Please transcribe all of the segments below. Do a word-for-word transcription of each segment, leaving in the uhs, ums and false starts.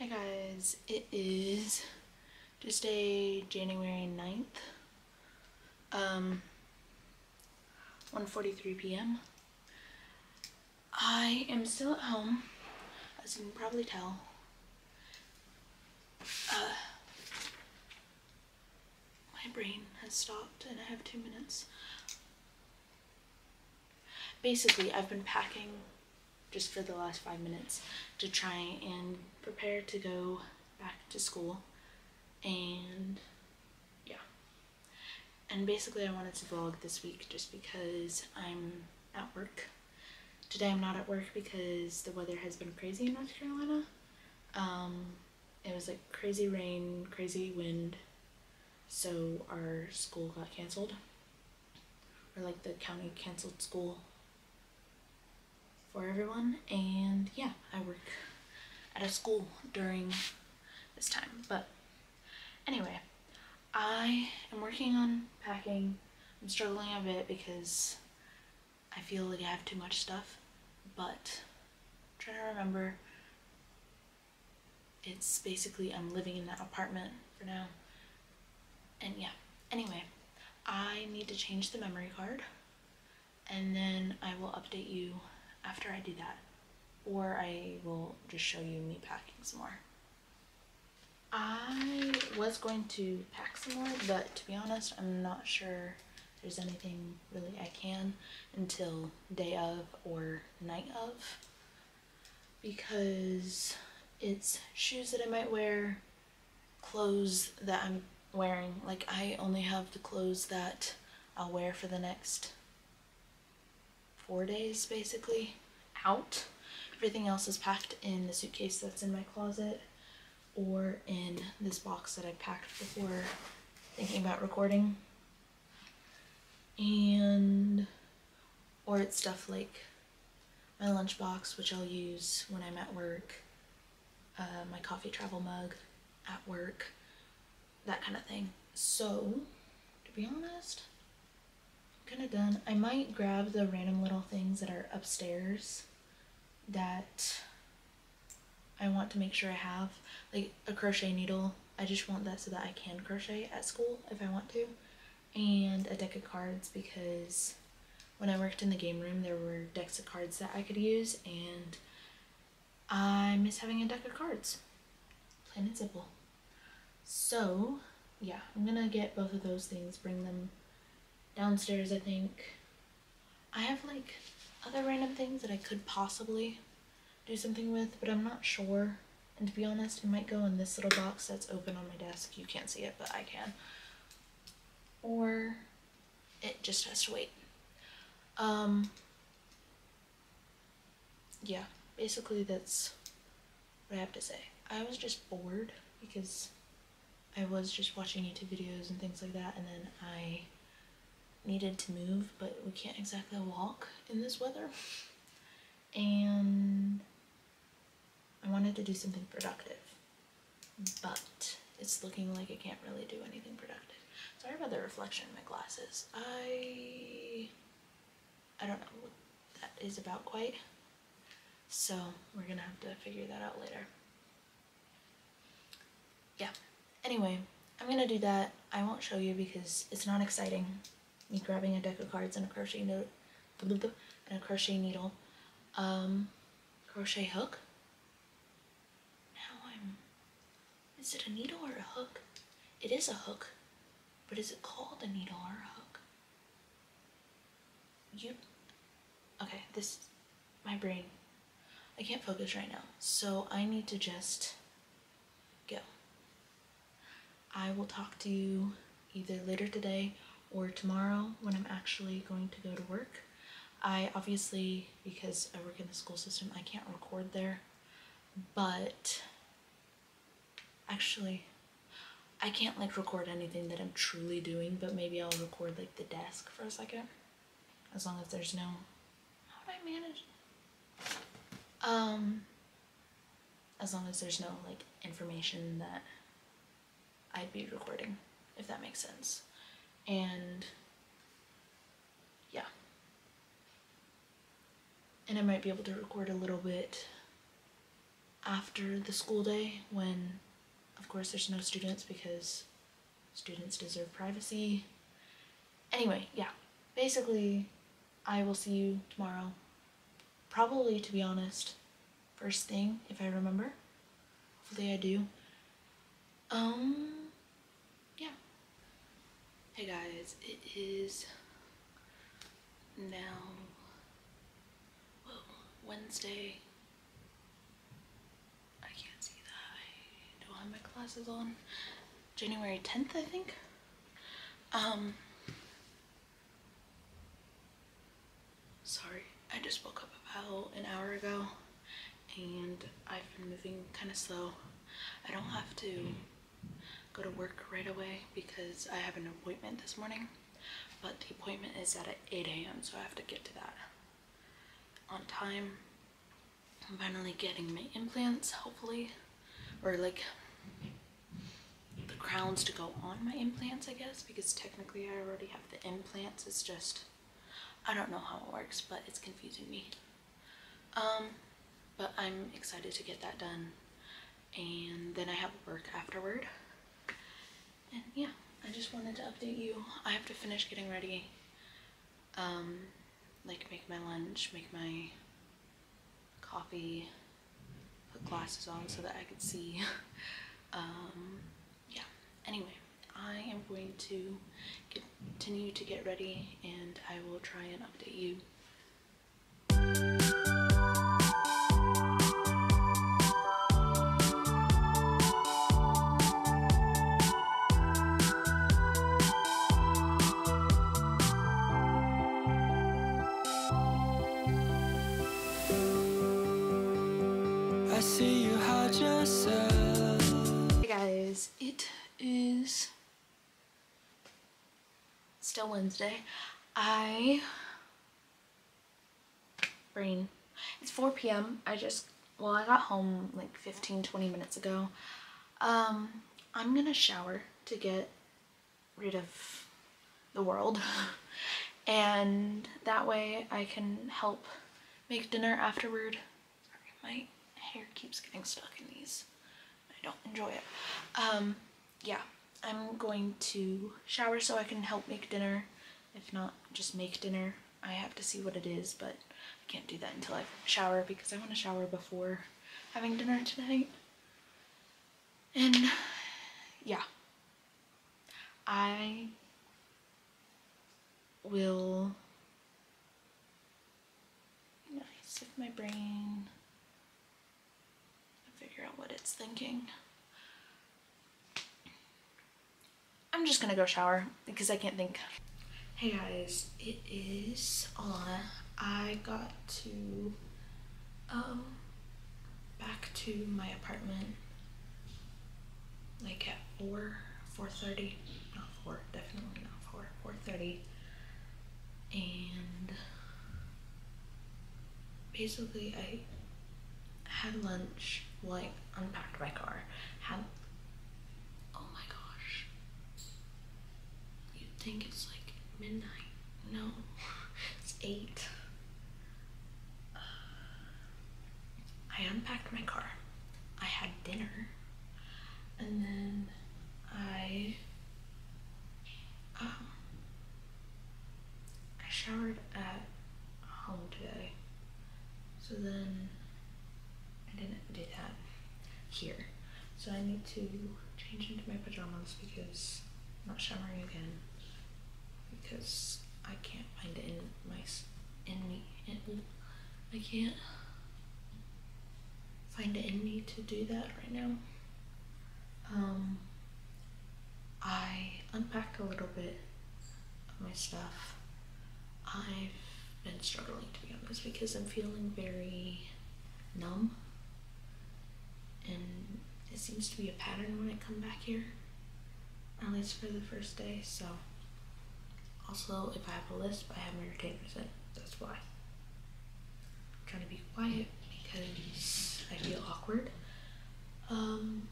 Hi guys, it is Tuesday, January ninth, um, one forty-three p m I am still at home, as you can probably tell. Uh, my brain has stopped and I have two minutes. Basically, I've been packing just for the last five minutes to try and prepare to go back to school, and yeah. And basically I wanted to vlog this week just because I'm at work. Today I'm not at work because the weather has been crazy in North Carolina. Um, it was like crazy rain, crazy wind, so our school got canceled. Or like the county canceled school for everyone, and yeah, I work at a school during this time. But anyway, I am working on packing. I'm struggling a bit because I feel like I have too much stuff, but I'm trying to remember. It's basically I'm living in that apartment for now, and yeah. Anyway, I need to change the memory card, and then I will update you after I do that, or I will just show you me packing some more. I was going to pack some more, but to be honest, I'm not sure there's anything really I can until day of or night of, because it's shoes that I might wear, clothes that I'm wearing. Like, I only have the clothes that I'll wear for the next four days basically out. Everything else is packed in the suitcase that's in my closet or in this box that I packed before thinking about recording, and or it's stuff like my lunchbox, which I'll use when I'm at work, uh, my coffee travel mug at work, that kind of thing. So to be honest, kind of done. I might grab the random little things that are upstairs that I want to make sure I have, like a crochet needle. I just want that so that I can crochet at school if I want to, and a deck of cards, because when I worked in the game room there were decks of cards that I could use, and I miss having a deck of cards, plain and simple. So yeah, I'm gonna get both of those things, bring them downstairs. I think I have like other random things that I could possibly do something with, but I'm not sure, and to be honest, it might go in this little box that's open on my desk. You can't see it, but I can, or it just has to wait. Um yeah, basically that's what I have to say. I was just bored because I was just watching YouTube videos and things like that, and then I needed to move, but we can't exactly walk in this weather, and I wanted to do something productive, but it's looking like I can't really do anything productive. Sorry about the reflection in my glasses. I I don't know what that is about quite, so we're gonna have to figure that out later. Yeah, anyway, I'm gonna do that. I won't show you because it's not exciting, me grabbing a deck of cards and a crochet note and a crochet needle, um, crochet hook. Now I'm, is it a needle or a hook? It is a hook, but is it called a needle or a hook? You, okay, this, my brain, I can't focus right now, so I need to just go. I will talk to you either later today or tomorrow when I'm actually going to go to work. I obviously, because I work in the school system, I can't record there, but actually I can't like record anything that I'm truly doing, but maybe I'll record like the desk for a second, as long as there's no, how would I manage? Um, as long as there's no like information that I'd be recording, if that makes sense. And yeah, and I might be able to record a little bit after the school day when, of course, there's no students because students deserve privacy. Anyway, yeah, basically I will see you tomorrow, probably, to be honest, first thing if I remember. Hopefully I do. Um, yeah. Hey guys, it is now, whoa, Wednesday. I can't see that. I don't have my glasses on. January tenth, I think. Um, sorry, I just woke up about an hour ago and I've been moving kind of slow. I don't have to go to work right away because I have an appointment this morning, but the appointment is at eight A M so I have to get to that on time. I'm finally getting my implants, hopefully, or like the crowns to go on my implants, I guess, because technically I already have the implants. It's just, I don't know how it works, but it's confusing me. Um, but I'm excited to get that done. And then I have work afterward. And yeah, I just wanted to update you. I have to finish getting ready, um, like make my lunch, make my coffee, put glasses on so that I could see. um, yeah, anyway, I am going to continue to get ready and I will try and update you. Hey guys, it is still Wednesday. I brain. It's four P M I just, well, I got home like fifteen, twenty minutes ago. Um, I'm gonna shower to get rid of the world, and that way I can help make dinner afterward. Sorry, my hair keeps getting stuck in these. I don't enjoy it. Um, yeah, I'm going to shower so I can help make dinner. If not, just make dinner. I have to see what it is, but I can't do that until I shower because I want to shower before having dinner tonight. And yeah, I will, you know, sift my brain, out what it's thinking. I'm just gonna go shower because I can't think. Hey guys, it is Alana. I got to um back to my apartment like at four, four thirty, not four, definitely not four, four thirty, and basically I had lunch, like unpacked my car, had, oh my gosh, you'd think it's like midnight, no, it's eight. Uh, I unpacked my car, I had dinner, and then I, um, I showered at home today, so then I didn't do that here. So I need to change into my pajamas because I'm not showering again because I can't find it in my in me in, I can't find it in me to do that right now. Um, I unpacked a little bit of my stuff. I've been struggling, to be honest, because I'm feeling very numb. And it seems to be a pattern when I come back here, at least for the first day. So, also, if I have a lisp, I have my retainers in. That's why. I'm trying to be quiet because I feel awkward. Um,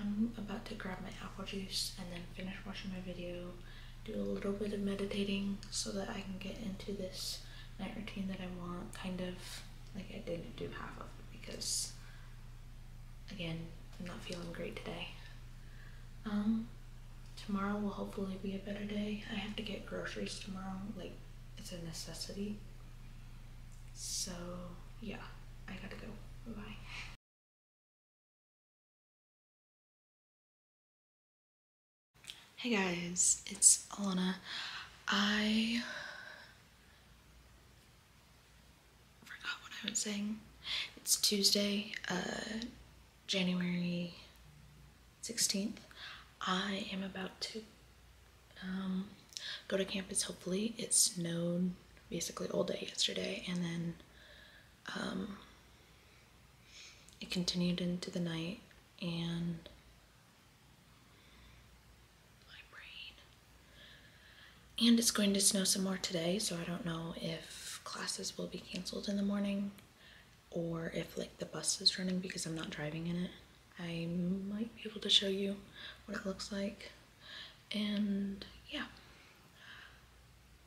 I'm about to grab my apple juice and then finish watching my video, do a little bit of meditating so that I can get into this night routine that I want, kind of, like I didn't do half of it because again, I'm not feeling great today. Um, tomorrow will hopefully be a better day. I have to get groceries tomorrow, like, it's a necessity. So, yeah, I gotta go. Bye-bye. Hey guys, it's Alana. I forgot what I was saying. It's Tuesday, uh, January sixteenth. I am about to um, go to campus, hopefully. It snowed basically all day yesterday, and then um, it continued into the night, and And it's going to snow some more today, so I don't know if classes will be canceled in the morning or if like the bus is running because I'm not driving in it. I might be able to show you what it looks like. And yeah,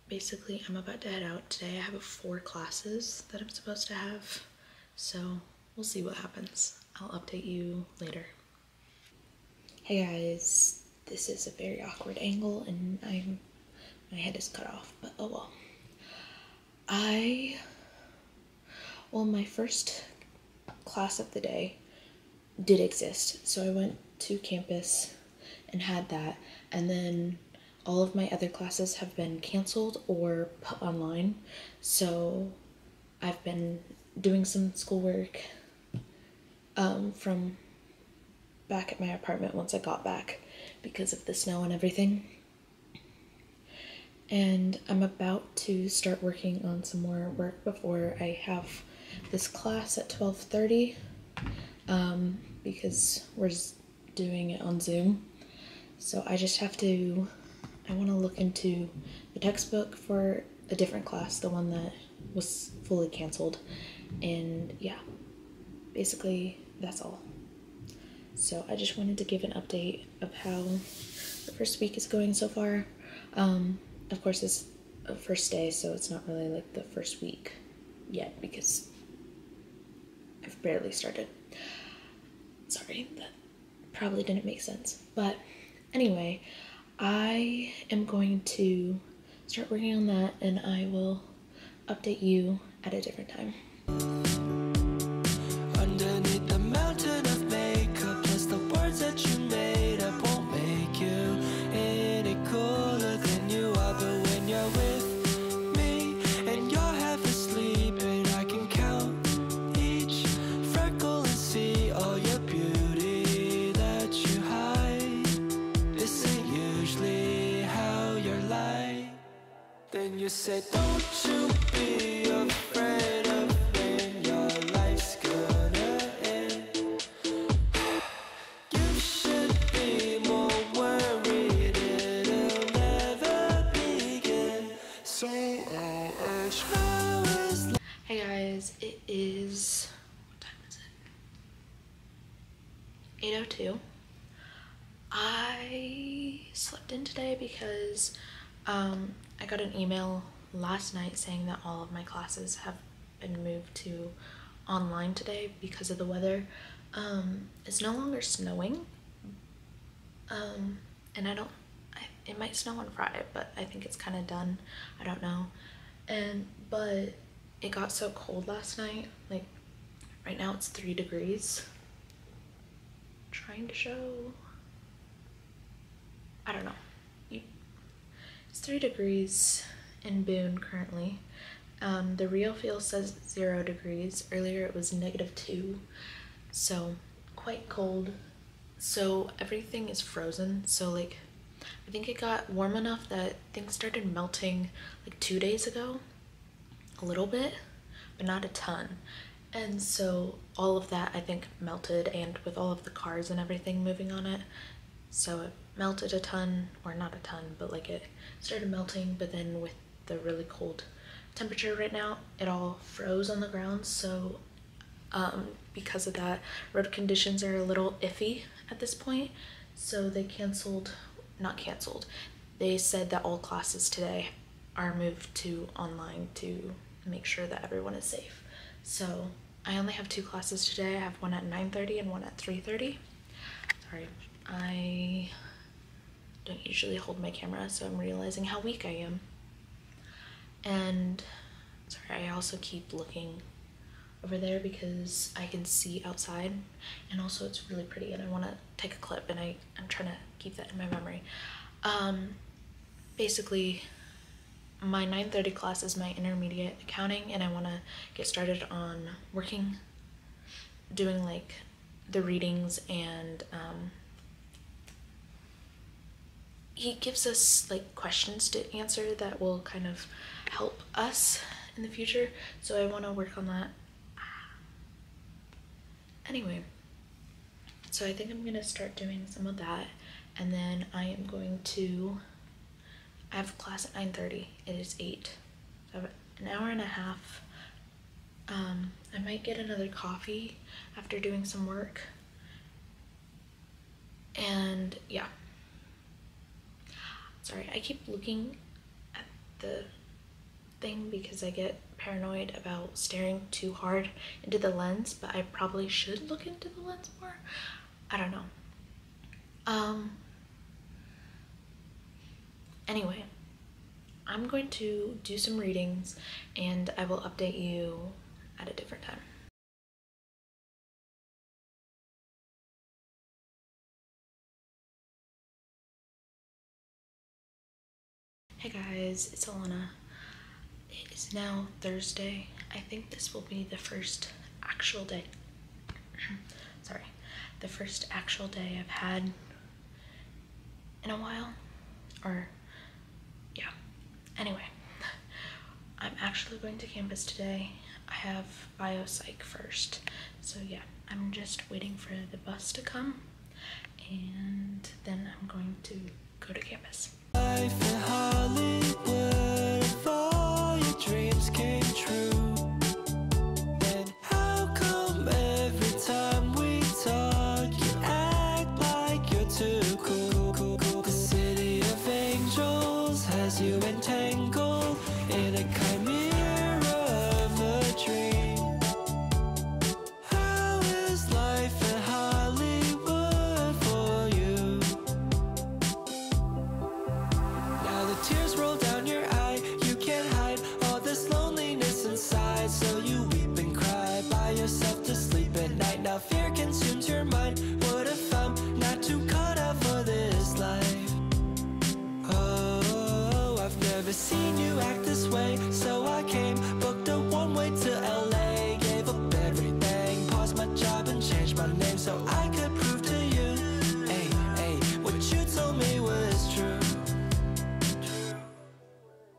basically I'm about to head out today. I have four classes that I'm supposed to have, so we'll see what happens. I'll update you later. Hey guys, this is a very awkward angle and I'm my head is cut off, but oh well. I, well, my first class of the day did exist, so I went to campus and had that, and then all of my other classes have been canceled or put online, so I've been doing some schoolwork um, from back at my apartment once I got back because of the snow and everything. And I'm about to start working on some more work before I have this class at twelve thirty um, because we're doing it on Zoom. So I just have to, I want to look into the textbook for a different class, the one that was fully canceled. And yeah, basically that's all. So I just wanted to give an update of how the first week is going so far. Um, Of course, it's a first day, so it's not really like the first week yet because I've barely started. Sorry, that probably didn't make sense. But anyway, I am going to start working on that and I will update you at a different time. Underneath the mountain of makeup, just the words that you made up won't make you any cooler than with me, and you're half asleep, and I can count each freckle and see all your beauty that you hide. This ain't usually how you're like. Then you say, don't you be afraid of when your life's gonna end. You should be more worried, it'll never be. Hey guys, it is, what time is it? eight oh two. I slept in today because um, I got an email last night saying that all of my classes have been moved to online today because of the weather. Um, it's no longer snowing, um, and I don't It might snow on Friday, but I think it's kind of done. I don't know. And, but it got so cold last night. Like, right now it's three degrees. I'm trying to show. I don't know. It's three degrees in Boone currently. Um, the real feel says zero degrees. Earlier it was negative two. So, quite cold. So, everything is frozen. So, like, I think it got warm enough that things started melting like two days ago, a little bit, but not a ton. And so all of that I think melted, and with all of the cars and everything moving on it, so it melted a ton, or not a ton, but like it started melting, but then with the really cold temperature right now, it all froze on the ground. So um, because of that, road conditions are a little iffy at this point, so they canceled Not canceled. They said that all classes today are moved to online to make sure that everyone is safe. So I only have two classes today. I have one at nine thirty and one at three thirty. Sorry, I don't usually hold my camera, so I'm realizing how weak I am. And sorry, I also keep looking over there because I can see outside, and also it's really pretty and I want to take a clip, and I, I'm trying to keep that in my memory. Um, basically, my nine thirty class is my intermediate accounting, and I want to get started on working, doing like the readings, and um, he gives us like questions to answer that will kind of help us in the future, so I want to work on that. Anyway, so I think I'm going to start doing some of that, and then I am going to, I have a class at nine thirty, it is eight, so I have an hour and a half. Um, I might get another coffee after doing some work, and yeah. Sorry, I keep looking at the thing because I get paranoid about staring too hard into the lens, but I probably should look into the lens more. I don't know. Um, anyway, I'm going to do some readings and I will update you at a different time. Hey guys, it's Alana. It is now Thursday. I think this will be the first actual day. Sorry, the first actual day I've had in a while. Or, yeah. Anyway, I'm actually going to campus today. I have biopsych first. So yeah, I'm just waiting for the bus to come, and then I'm going to go to campus. Life in Hollywood, if all your dreams came true, then how come every time we talk you act like you're too cool? The city of angels has you entangled in a chimera of a dream. How is life in Hollywood for you? Tears roll down your eye, you can't hide all this loneliness inside, so you weep and cry by yourself to sleep at night. Now fear consumes your mind. What if I'm not too caught up for this life? Oh, I've never seen you act this way, so I came, booked a one-way to L A, gave up everything, paused my job and changed my name so I could prove to you, hey, hey, what you told me was true.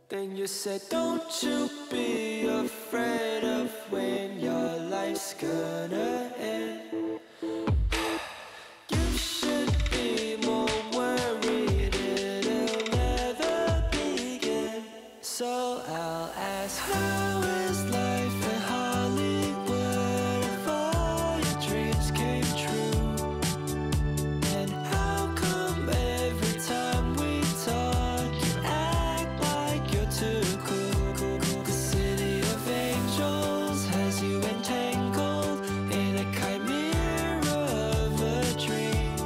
Then you said, don't you be afraid of when your life's gonna end. You should be more worried, it'll never begin. So I'll ask, how is life in Hollywood if all your dreams came true? And how come every time we talk you act like you're too cool? The city of angels has you entangled in a chimera of a dream.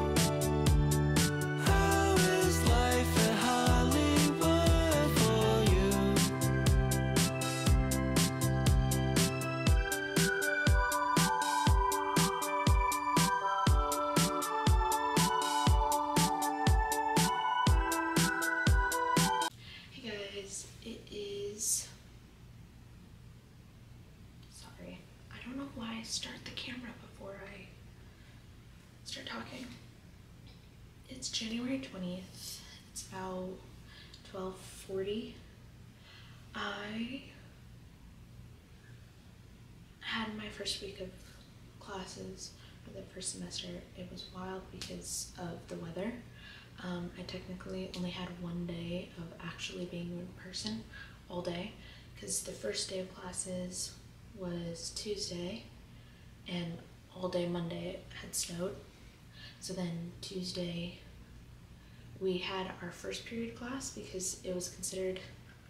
How is life in Hollywood for you? Hey guys, it is, sorry, I don't know why I start the camera before I start talking. It's January twentieth, it's about twelve forty. I had my first week of classes for the first semester. It was wild because of the weather. Um, I technically only had one day of actually being in person all day, because the first day of classes was Tuesday, and all day Monday it had snowed. So then Tuesday we had our first period class because it was considered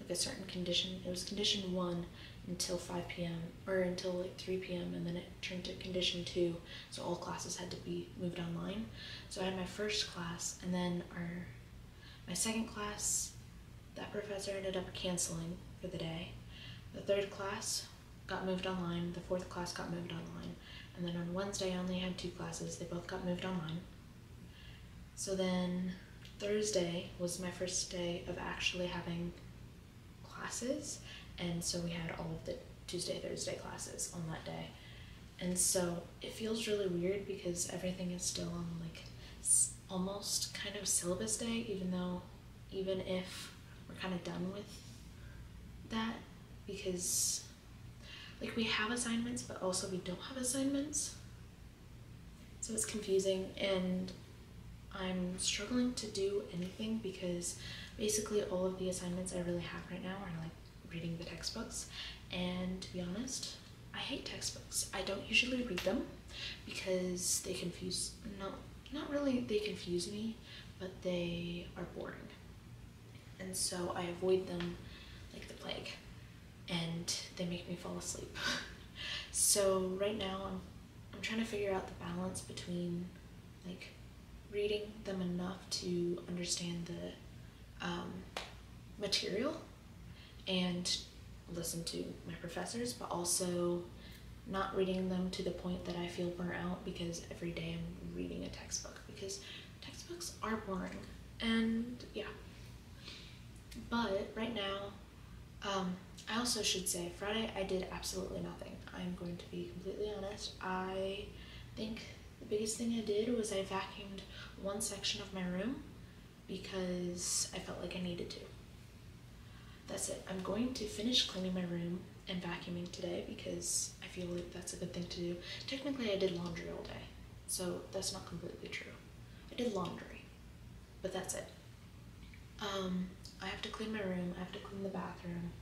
like a certain condition. It was condition one, until five p m or until like three p m and then it turned to condition two, so all classes had to be moved online. So I had my first class, and then our my second class, that professor ended up canceling for the day. The third class got moved online, the fourth class got moved online, and then on Wednesday I only had two classes, they both got moved online. So then Thursday was my first day of actually having classes, and so we had all of the Tuesday, Thursday classes on that day. And so it feels really weird because everything is still on like almost kind of syllabus day, even though, even if we're kind of done with that, because like we have assignments, but also we don't have assignments. So it's confusing, and I'm struggling to do anything because basically all of the assignments I really have right now are like reading the textbooks, and to be honest, I hate textbooks. I don't usually read them because they confuse, no, not really they confuse me, but they are boring. And so I avoid them like the plague, and they make me fall asleep. So right now I'm, I'm trying to figure out the balance between like reading them enough to understand the um, material and listen to my professors, but also not reading them to the point that I feel burnt out because every day I'm reading a textbook, because textbooks are boring. And yeah, but right now, um, I also should say Friday I did absolutely nothing. I'm going to be completely honest. I think the biggest thing I did was I vacuumed one section of my room because I felt like I needed to. That's it. I'm going to finish cleaning my room and vacuuming today because I feel like that's a good thing to do. Technically, I did laundry all day, so that's not completely true. I did laundry, but that's it. Um, I have to clean my room. I have to clean the bathroom.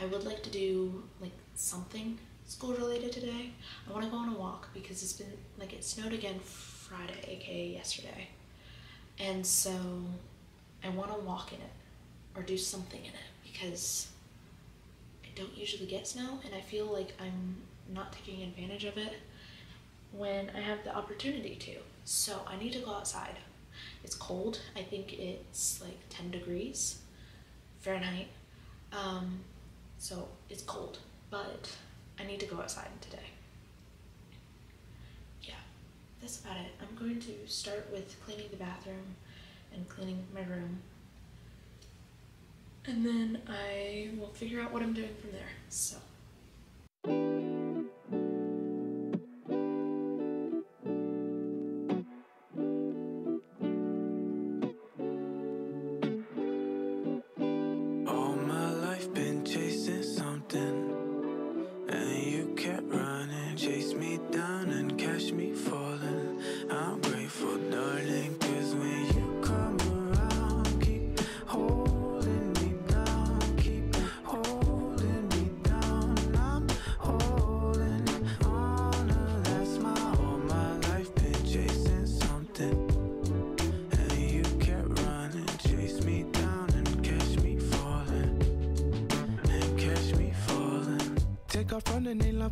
I would like to do like something school related today. I want to go on a walk because it's been like it snowed again Friday, aka yesterday, and so I want to walk in it or do something in it because I don't usually get snow, and I feel like I'm not taking advantage of it when I have the opportunity to. So I need to go outside. It's cold. I think it's like ten degrees Fahrenheit, um, so it's cold, but I need to go outside today. Yeah, that's about it. I'm going to start with cleaning the bathroom and cleaning my room, and then I will figure out what I'm doing from there, so.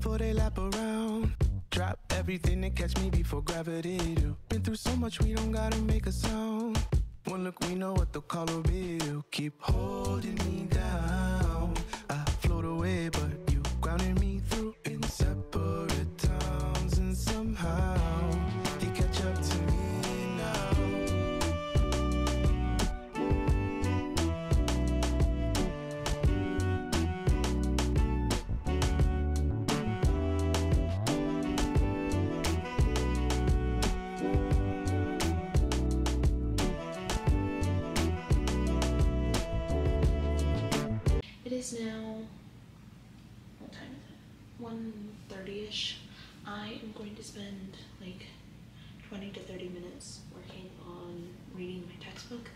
For they lap around, drop everything and catch me before gravity do. Been through so much, we don't gotta make a sound. One look, we know what the color will. Keep holding me down. I float away, but you grounded me through in separate towns, and somehow you catch up to me now. Now, what time is it? one thirty-ish. I am going to spend like twenty to thirty minutes working on reading my textbook